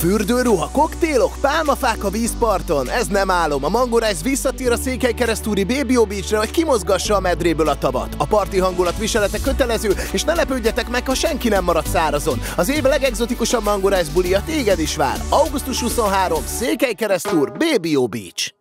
Fürdőruha, koktélok, pálmafák a vízparton. Ez nem álom. A ManGoRise visszatér a székelykeresztúri Baby'O Beachre, hogy kimozgassa a medréből a tavat. A parti hangulat viselete kötelező, és ne lepődjetek meg, ha senki nem marad szárazon. Az év legexotikusabb ManGoRise bulia téged is vár. Augusztus 23. Székelykeresztúr, Baby'O Beach.